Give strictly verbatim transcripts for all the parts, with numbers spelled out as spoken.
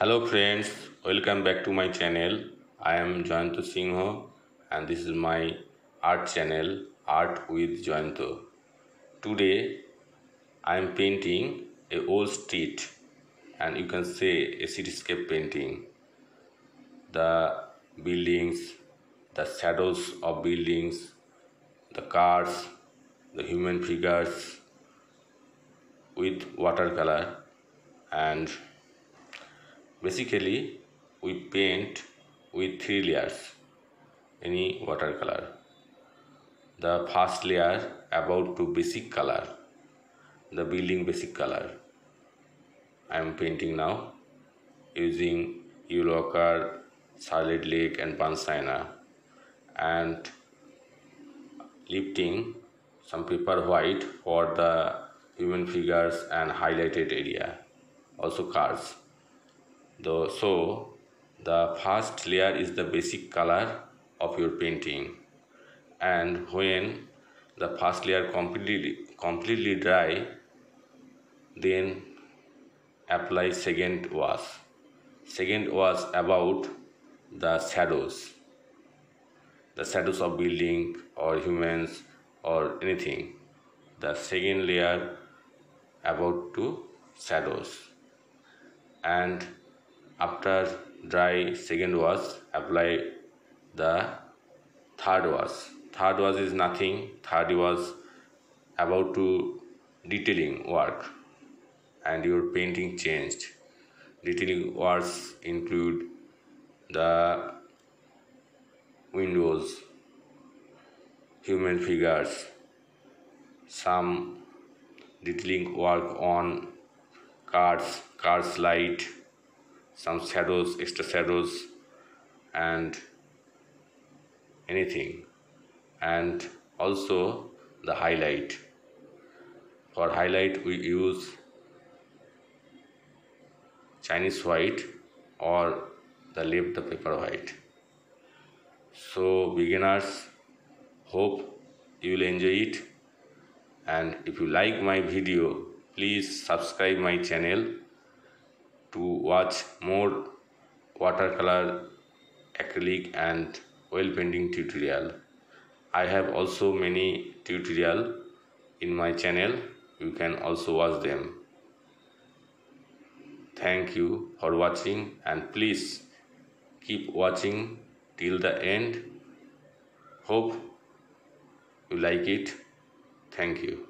Hello friends, welcome back to my channel. I am Jayanta Singha and this is my art channel, Art with Jayanta. Today I am painting a old street, and you can say a cityscape painting. The buildings, the shadows of buildings, the cars, the human figures with watercolor, and basically we paint with three layers any watercolor. The first layer about to basic color, the building basic color. I am painting now using Yellow Ochre, Solid Lake and Pansina, and lifting some paper white for the human figures and highlighted area, also cars. Though so the first layer is the basic color of your painting, and when the first layer completely completely dry, then apply second wash. Second wash about the shadows, the shadows of building or humans or anything. The second layer about to shadows, and after dry second wash apply the third wash. Third wash is nothing. Third wash about to detailing work, and your painting changed. Detailing works include the windows, human figures, some detailing work on cars, cars light, some shadows, extra shadows and anything, and also the highlight. For highlight we use Chinese white or the left the paper white. So beginners, hope you will enjoy it, and if you like my video, please subscribe my channel to watch more watercolor, acrylic and oil painting tutorial. I have also many tutorial in my channel. You can also watch them. Thank you for watching, and please keep watching till the end. Hope you like it. Thank you.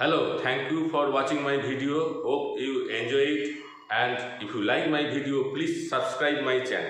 Hello, thank you for watching my video. Hope you enjoy it, and if you like my video, please subscribe my channel.